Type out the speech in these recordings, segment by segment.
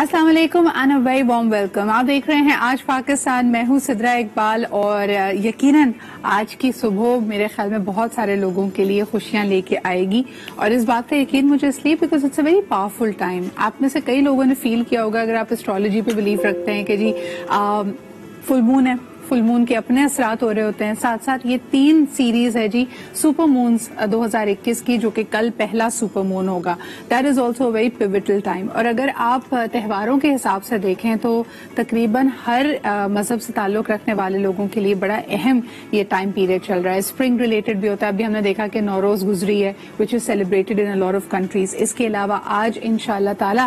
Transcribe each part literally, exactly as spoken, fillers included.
अस्सलाम वालेकुम आनब भाई, वार्म वेलकम। आप देख रहे हैं आज पाकिस्तान, मैं हूँ सिद्रा इकबाल। और यकीनन आज की सुबह मेरे ख्याल में बहुत सारे लोगों के लिए खुशियाँ लेके आएगी। और इस बात का यकीन मुझे इसलिए because it's a very powerful time. आप में से कई लोगों ने फील किया होगा, अगर आप एस्ट्रोलॉजी पे बिलीव रखते हैं, कि जी फुल मून है, फुल मून के अपने असरात हो रहे होते हैं। साथ साथ ये तीन सीरीज है जी सुपर मून्स दो हज़ार इक्कीस की, जो कि कल पहला सुपर मून होगा। That is also very pivotal time. और अगर आप त्योहारों के हिसाब से देखें तो तकरीबन हर मजहब से ताल्लुक रखने वाले लोगों के लिए बड़ा अहम ये टाइम पीरियड चल रहा है। स्प्रिंग रिलेटेड भी होता है। अभी हमने देखा कि नौरोज गुजरी है, which is celebrated in a lot of countries. इसके अलावा आज इंशाल्लाह ताला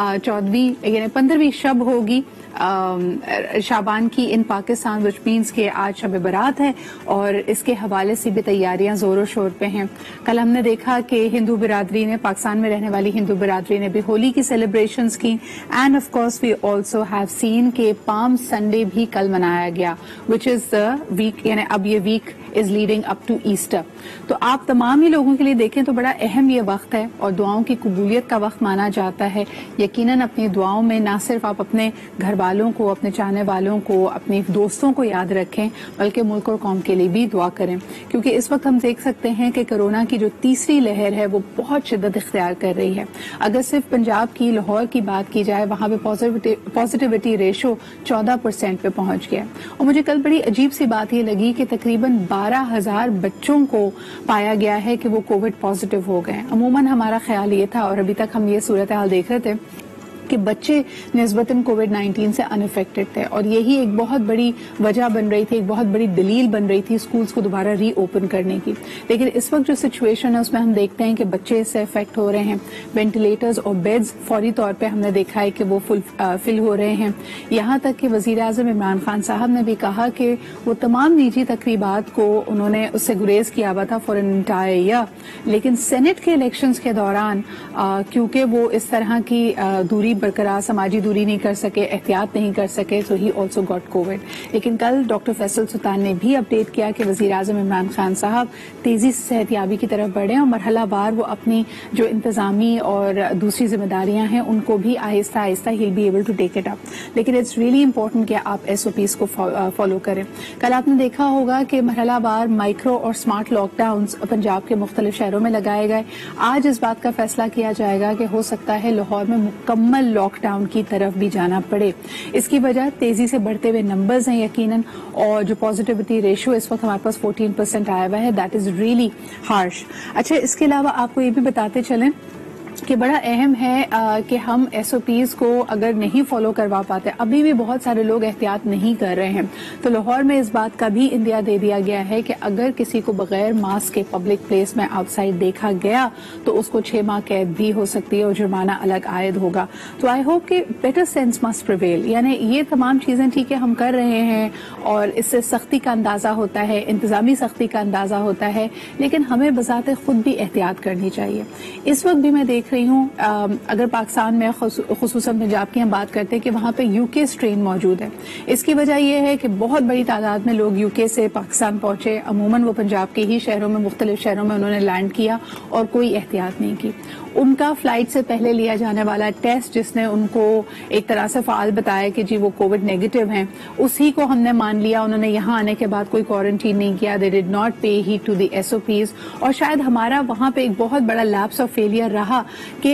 चौदहवीं यानी पंद्रहवीं शब होगी शाबान की इन पाकिस्तान, विच मीन्स के आज शब बरात है। और इसके हवाले से भी तैयारियां जोरों शोर पे हैं। कल हमने देखा कि हिंदू बिरादरी ने, पाकिस्तान में रहने वाली हिंदू बिरादरी ने भी होली की सेलिब्रेशंस की। And of course we also have seen के पाम संडे भी कल मनाया गया, विच इज द वीक, यानी अब ये week is leading up to Easter. तो आप तमाम ही लोगों के लिए देखें तो बड़ा अहम ये वक्त है और दुआओं की कबूलियत का वक्त माना जाता है। यकीनन अपनी दुआओं में ना सिर्फ आप अपने घर वालों को, अपने चाहने वालों को, अपने दोस्तों को याद रखें, बल्कि मुल्क और कौम के लिए भी दुआ करें। क्योंकि इस वक्त हम देख सकते हैं कि कोरोना की जो तीसरी लहर है वो बहुत शिद्दत इख्तियार कर रही है। अगर सिर्फ पंजाब की, लाहौर की बात की जाए, वहां पर पॉजिटिविटी रेशो चौदह परसेंट पे पहुंच गया। और मुझे कल बड़ी अजीब सी बात यह लगी कि तकरीबन बारह हजार बच्चों को पाया गया है कि वो कोविड पॉजिटिव हो गए। अमूमन हमारा ख्याल ये था, और अभी तक हम ये सूरत हाल देख रहे थे, कि बच्चे निस्बतन कोविड नाइन्टीन से अनफेक्टेड थे। और यही एक बहुत बड़ी वजह बन रही थी, एक बहुत बड़ी दलील बन रही थी स्कूल्स को दोबारा रीओपन करने की। लेकिन इस वक्त जो सिचुएशन है उसमें हम देखते हैं कि बच्चे इससे अफेक्ट हो रहे हैं। वेंटिलेटर्स और बेड्स फौरी तौर पे हमने देखा है कि वो फुल फिल हो रहे हैं। यहाँ तक कि वजीर आजम इमरान खान साहब ने भी कहा कि वो तमाम निजी तकरीबात को उन्होंने उससे गुरेज किया हुआ था फॉर एन एंटायर ईयर। लेकिन सेनेट के इलेक्शन के दौरान क्योंकि वो इस तरह की दूरी बरकरार, समाजी दूरी नहीं कर सके, एहतियात नहीं कर सके, so he also got Covid. लेकिन कल डॉक्टर फैसल सुल्तान ने भी अपडेट किया कि वजीर आजम इमरान खान साहब तेजी से सेहतियाबी की तरफ बढ़े और मरहलावार वो अपनी जो इंतजामी और दूसरी जिम्मेदारियां हैं उनको भी आहिस्ता आहिस्ता ही be able to take it up. लेकिन इट्स रियली इंपॉर्टेंट कि आप एस ओ पीज को फॉलो करें। कल आपने देखा होगा कि मरहलावार माइक्रो और स्मार्ट लॉकडाउन पंजाब के मुख्तलिफ शहरों में लगाए गए। आज इस बात का फैसला किया जाएगा कि हो सकता है लाहौर में मुकम्मल लॉकडाउन की तरफ भी जाना पड़े। इसकी वजह तेजी से बढ़ते हुए नंबर्स हैं यकीनन, और जो पॉजिटिविटी रेशियो इस वक्त हमारे पास चौदह परसेंट आया हुआ है, दैट इज रियली हार्श। अच्छा, इसके अलावा आपको ये भी बताते चलें कि बड़ा अहम है आ, कि हम एसओपीज को अगर नहीं फॉलो करवा पाते, अभी भी बहुत सारे लोग एहतियात नहीं कर रहे हैं, तो लाहौर में इस बात का भी इंदिया दे दिया गया है कि अगर किसी को बगैर मास्क के पब्लिक प्लेस में आउटसाइड देखा गया तो उसको छह माह कैद भी हो सकती है और जुर्माना अलग आयद होगा। तो आई होप कि बेटर सेंस मस्ट प्रिवेल, यानी ये तमाम चीजें ठीक है हम कर रहे हैं और इससे सख्ती का अंदाजा होता है, इंतजामी सख्ती का अंदाजा होता है, लेकिन हमें बजात खुद भी एहतियात करनी चाहिए। इस वक्त भी मैं देख रही हूँ, अगर पाकिस्तान में खुसूसन पंजाब की हम बात करते हैं कि वहाँ पे यूके स्ट्रेन मौजूद है। इसकी वजह यह है कि बहुत बड़ी तादाद में लोग यूके से पाकिस्तान पहुंचे। अमूमन वो पंजाब के ही शहरों में, मुख्तलिफ शहरों में उन्होंने लैंड किया और कोई एहतियात नहीं की। उनका फ्लाइट से पहले लिया जाने वाला टेस्ट, जिसने उनको एक तरह से फाल बताया कि जी वो कोविड नेगेटिव हैं, उसी को हमने मान लिया। उन्होंने यहाँ आने के बाद कोई क्वारंटीन नहीं किया। दे डिड नॉट पे ही टू द एसओपीज। और शायद हमारा वहाँ पे एक बहुत बड़ा लैप्स ऑफ फेलियर रहा कि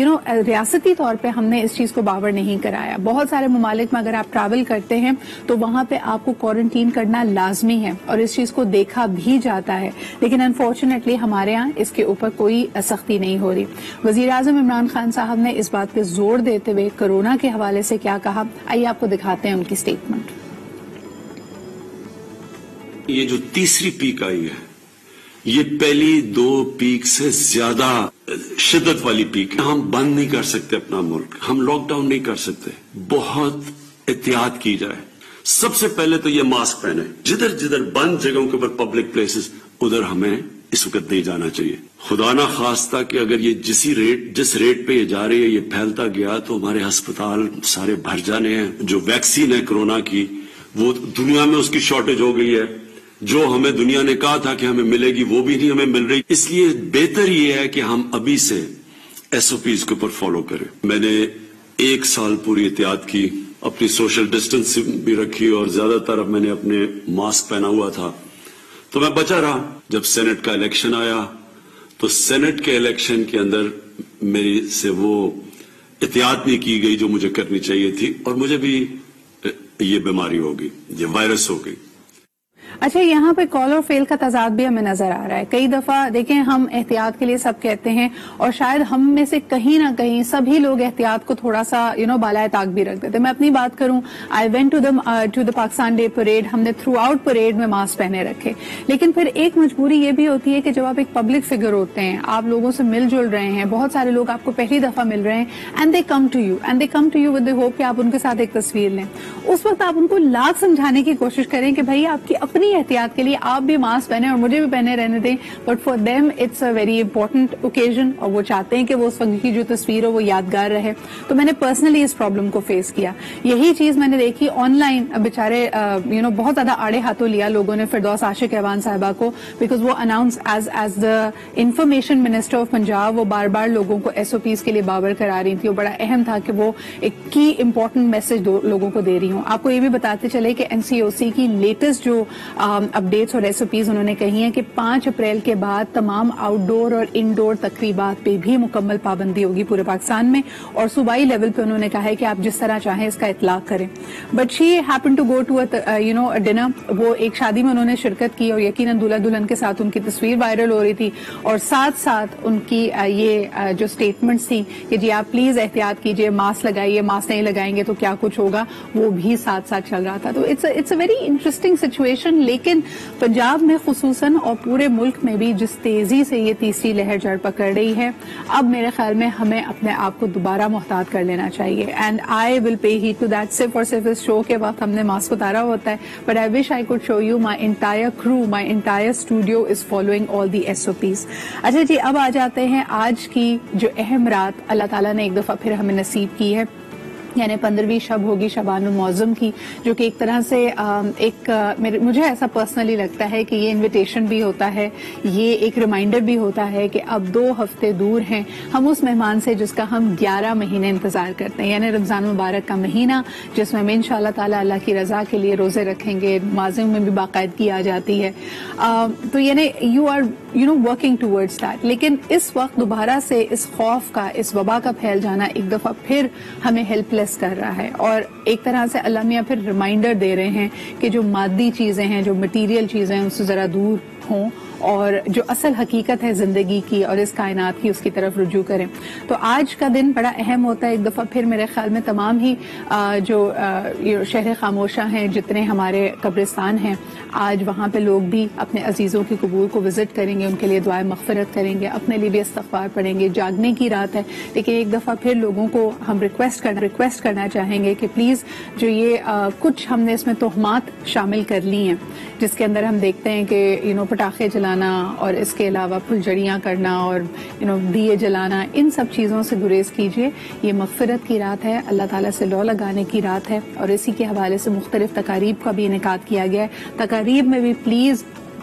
यू नो रियासती तौर पे हमने इस चीज को बावर नहीं कराया। बहुत सारे ममालिक में अगर आप ट्रैवल करते हैं तो वहां पे आपको क्वारंटीन करना लाजमी है और इस चीज को देखा भी जाता है, लेकिन अनफॉर्चुनेटली हमारे यहाँ इसके ऊपर कोई सख्ती नहीं हो रही। वजीर आजम इमरान खान साहब ने इस बात पे जोर देते हुए कोरोना के हवाले से क्या कहा, आइए आपको दिखाते हैं उनकी स्टेटमेंट। ये जो तीसरी पीक आई है ये पहली दो पीक से ज्यादा शिद्दत वाली पीक है। हम बंद नहीं कर सकते अपना मुल्क, हम लॉकडाउन नहीं कर सकते। बहुत एहतियात की जाए। सबसे पहले तो ये मास्क पहने। जिधर जिधर बंद जगहों के ऊपर पब्लिक प्लेसेस, उधर हमें इस वक्त नहीं जाना चाहिए। खुदा ना खास्ता कि अगर ये जिस रेट जिस रेट पे ये जा रही है ये फैलता गया तो हमारे अस्पताल सारे भर जाने हैं। जो वैक्सीन है कोरोना की वो दुनिया में उसकी शॉर्टेज हो गई है, जो हमें दुनिया ने कहा था कि हमें मिलेगी वो भी नहीं हमें मिल रही। इसलिए बेहतर ये है कि हम अभी से एसओपीज के ऊपर फॉलो करें। मैंने एक साल पूरी एहतियात की, अपनी सोशल डिस्टेंस भी रखी और ज्यादातर अब मैंने अपने मास्क पहना हुआ था तो मैं बचा रहा। जब सेनेट का इलेक्शन आया तो सेनेट के इलेक्शन के अंदर मेरी से वो एहतियात नहीं की गई जो मुझे करनी चाहिए थी और मुझे भी ये बीमारी होगी, ये वायरस होगी। अच्छा, यहाँ पे कॉल और फेल का तजाद भी हमें नजर आ रहा है। कई दफा देखें, हम एहतियात के लिए सब कहते हैं और शायद हम में से कहीं ना कहीं सभी लोग एहतियात को थोड़ा सा यू नो बालाए ताक भी रख देते हैं। मैं अपनी बात करूं, I went to the to the Pakistan day parade, हमने थ्रू आउट परेड में मास्क पहने रखे, लेकिन फिर एक मजबूरी ये भी होती है कि जब आप एक पब्लिक फिगर होते हैं, आप लोगों से मिलजुल रहे हैं, बहुत सारे लोग आपको पहली दफा मिल रहे हैं, and they come to you and they come to you with the hope कि आप उनके साथ एक तस्वीर लें। उस वक्त आप उनको लाख समझाने की कोशिश करें कि भाई आपकी अपनी एहतियात के लिए आप भी मास्क पहने और मुझे भी पहने रहने दें, but for them it's a very important occasion और वो चाहते हैं कि वो उस वक्त की जो तस्वीर हो वो यादगार रहे। तो मैंने पर्सनली इस प्रॉब्लम को फेस किया। यही चीज मैंने देखी ऑनलाइन, बेचारे यू नो बहुत ज्यादा आड़े हाथों लिया लोगों ने फिरदौस आशिक अवान साहिबा को, बिकॉज वो announce as as the information minister of Punjab, वो बार बार लोगों को एसओपीज के लिए बावर करा रही थी और बड़ा अहम था कि वो एक की इंपॉर्टेंट मैसेज लोगों को दे रही हूं। आपको ये भी बताते चले कि एनसीओसी की लेटेस्ट जो अपडेट्स और एसओपीज उन्होंने कही हैं कि पांच अप्रैल के बाद तमाम आउटडोर और इनडोर तकरीबात पे भी मुकम्मल पाबंदी होगी पूरे पाकिस्तान में और सूबाई लेवल पे उन्होंने कहा है कि आप जिस तरह चाहें इसका इतलाक करें। But she happen to go to a you know dinner, वो एक शादी में उन्होंने शिरकत की और यकीनन दूल्हा दुल्हन के साथ उनकी तस्वीर वायरल हो रही थी और साथ साथ उनकी ये जो स्टेटमेंट्स थी कि जी आप प्लीज एहतियात कीजिए, मास्क लगाइए, मास्क नहीं लगाएंगे तो क्या कुछ होगा, वो भी साथ साथ चल रहा था। तो it's it's a very interesting situation. लेकिन पंजाब में खुसूसन और पूरे मुल्क में भी जिस तेजी से ये तीसरी लहर जड़ पकड़ रही है, अब मेरे ख्याल में हमें अपने आप को दोबारा मुहतात कर लेना चाहिए। And I will pay he to that, सिर्फ और सिर्फ इस शो के वक्त हमने मास्क उतारा होता है, but I wish I could show you my entire crew, my entire studio is following all the SOPs. अच्छा जी, अब आ जाते हैं आज की जो अहम रात अल्लाह ताला ने एक दफा फिर हमें नसीब की है, यानी पंद्रहवीं शब होगी शबानुल मौजम की, जो कि एक तरह से एक मेरे मुझे ऐसा पर्सनली लगता है कि ये इनविटेशन भी होता है, ये एक रिमाइंडर भी होता है कि अब दो हफ्ते दूर हैं हम उस मेहमान से जिसका हम ग्यारह महीने इंतजार करते हैं, यानी रमज़ान मुबारक का महीना जिसमें हम इंशाअल्लाह ताला अल्लाह की रजा के लिए रोजे रखेंगे, नमाजों में भी बाकायदगी आ जाती है। आ, तो यानी you are you know working towards that. लेकिन इस वक्त दोबारा से इस खौफ का, इस वबा का फैल जाना एक दफा फिर हमें हेल्पलेस कर रहा है और एक तरह से अल्लाह मियां फिर रिमाइंडर दे रहे हैं कि जो मादी चीजें हैं, जो मटीरियल चीजें हैं, उससे जरा दूर हों और जो असल हकीकत है जिंदगी की और इस कायनात की, उसकी तरफ रुजू करें। तो आज का दिन बड़ा अहम होता है एक दफ़ा फिर मेरे ख्याल में। तमाम ही आ, जो आ, शहर खामोशा हैं, जितने हमारे कब्रिस्तान हैं, आज वहाँ पे लोग भी अपने अजीज़ों की कब्र को विज़िट करेंगे, उनके लिए दुआएं मग़फ़िरत करेंगे, अपने लिए भी इस्तग़फ़ार पढ़ेंगे। जागने की रात है, लेकिन एक दफ़ा फिर लोगों को हम रिक्वेस्ट करना रिक्वेस्ट करना चाहेंगे कि प्लीज़ जो ये आ, कुछ हमने इसमें तोहमात शामिल कर ली हैं, जिसके अंदर हम देखते हैं कि यू नो पटाखे जलाना और इसके अलावा फुलझड़ियाँ करना और यू नो दिए जलाना, इन सब चीज़ों से गुरेज कीजिए। ये मग़फ़िरत की रात है, अल्लाह ताला से लौ लगाने की रात है और इसी के हवाले से मुख्तलिफ तकारीब का भी इनेकाद किया गया है। तकारीब में भी प्लीज़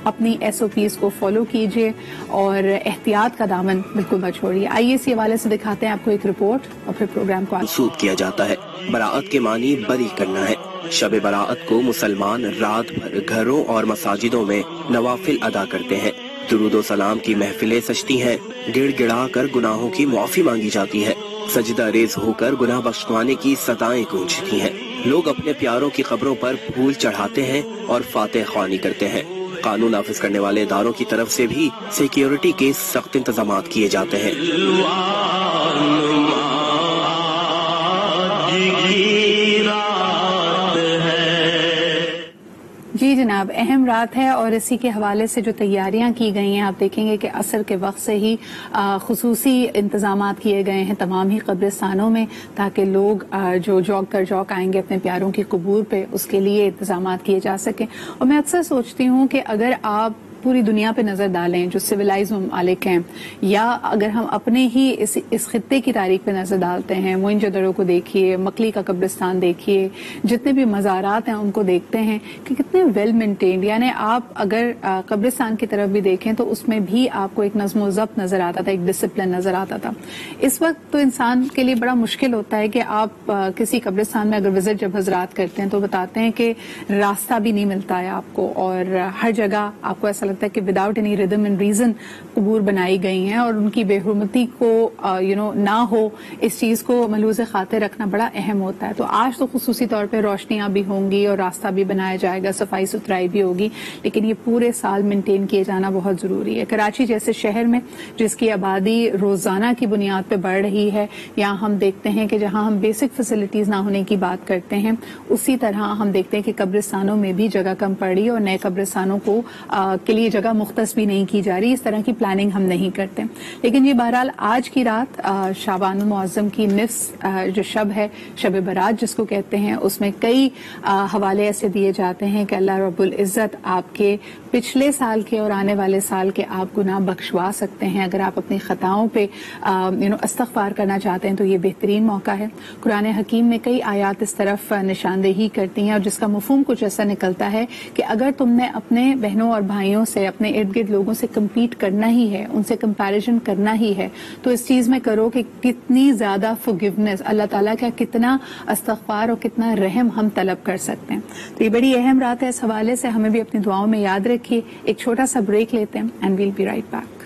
अपनी एसओपीज़ को फॉलो कीजिए और एहतियात का दामन बिल्कुल मत छोड़िए। आइए इसी हवाले से दिखाते हैं आपको एक रिपोर्ट और फिर प्रोग्राम को मंसूब किया जाता है। बराअत के मानी बरी करना है। शब बराअत को मुसलमान रात भर घरों और मसाजिदों में नवाफिल अदा करते हैं, दुरूद सलाम की महफिलें सजती हैं, गिड़गिड़ा कर गुनाहों की माफी मांगी जाती है, सजदा रेज होकर गुनाह बख्शवाने की सदाएं गूंजती हैं, लोग अपने प्यारों की खबरों पर फूल चढ़ाते हैं और फातह ख्वानी करते हैं। कानून नाफिज करने वाले इदारों की तरफ से भी सिक्योरिटी के सख्त इंतजाम किए जाते हैं। जी जनाब, अहम रात है और इसी के हवाले से जो तैयारियां की गई हैं, आप देखेंगे कि असर के वक्त से ही खुसूसी इंतजाम किए गए हैं तमाम ही कब्रिस्तानों में, ताकि लोग आ, जो जौक दर जौक आएंगे अपने प्यारों की कब्र पे, उसके लिए इंतजाम किए जा सकें। और मैं अक्सर सोचती हूँ कि अगर आप पूरी दुनिया पे नजर डालें जो सिविलाइज ममालिक हैं, या अगर हम अपने ही इस इस खित्ते की तारीख पे नजर डालते हैं, मोहनजोदड़ो को देखिए, मकली का कब्रिस्तान देखिए, जितने भी मज़ारात हैं उनको देखते हैं कि कितने वेल मेंटेन्ड। यानी आप अगर कब्रिस्तान की तरफ भी देखें तो उसमें भी आपको एक नज़्म ज़ब्त नजर आता था, एक डिसिप्लिन नजर आता था। इस वक्त तो इंसान के लिए बड़ा मुश्किल होता है कि आप आ, किसी कब्रिस्तान में अगर विजिट जब हजरात करते हैं तो बताते हैं कि रास्ता भी नहीं मिलता है आपको, और हर जगह आपको ऐसा लगता है कि without any rhythm and reason कब्र बनाई गई हैं, और उनकी बेहरमती को यू नो ना हो इस चीज को मलूज़ खातिर रखना बड़ा अहम होता है। तो आज तो खुसूसी तौर पर रोशनियां भी होंगी और रास्ता भी बनाया जाएगा, सफाई सुथराई भी होगी, लेकिन ये पूरे साल मेंटेन किए जाना बहुत जरूरी है। कराची जैसे शहर में जिसकी आबादी रोजाना की बुनियाद पर बढ़ रही है, यहाँ हम देखते हैं कि जहाँ हम बेसिक फैसिलिटीज ना होने की बात करते हैं, उसी तरह हम देखते हैं कि कब्रिस्तानों में भी जगह कम पड़ी और नए कब्रिस्तानों को आ, के लिए जगह मुख्तस भी नहीं की जा रही। इस तरह की प्लानिंग हम नहीं करते। लेकिन ये बहरहाल आज की रात शाबान मुअज़्ज़म की निफ्स आ, जो शब है, शब बरात जिसको कहते हैं, उसमें कई आ, हवाले ऐसे दिए जाते हैं कि अल्लाह रब्बुल इज़्ज़त आपके पिछले साल के और आने वाले साल के आप गुनाह बख्शवा सकते हैं। अगर आप अपनी खताओं पर यू नो इस्तग़फ़ार करना चाहते हैं तो ये बेहतरीन मौका है। कुरान हकीम में कई आयात इस तरफ निशानदेही करती हैं और जिसका मफ़हूम कुछ ऐसा निकलता है कि अगर तुमने अपने बहनों और भाइयों से, अपने इर्द गिर्द लोगों से कम्पीट करना ही है, उनसे कंपैरिजन करना ही है, तो इस चीज़ में करो कि कितनी ज़्यादा फॉरगिवनेस, अल्लाह ताला का कितना इस्तग़फ़ार और कितना रहम हम तलब कर सकते हैं। तो ये बड़ी अहम रात है, इस हवाले से हमें भी अपनी दुआओं में याद रखिए। एक छोटा सा ब्रेक लेते हैं and we'll be right back.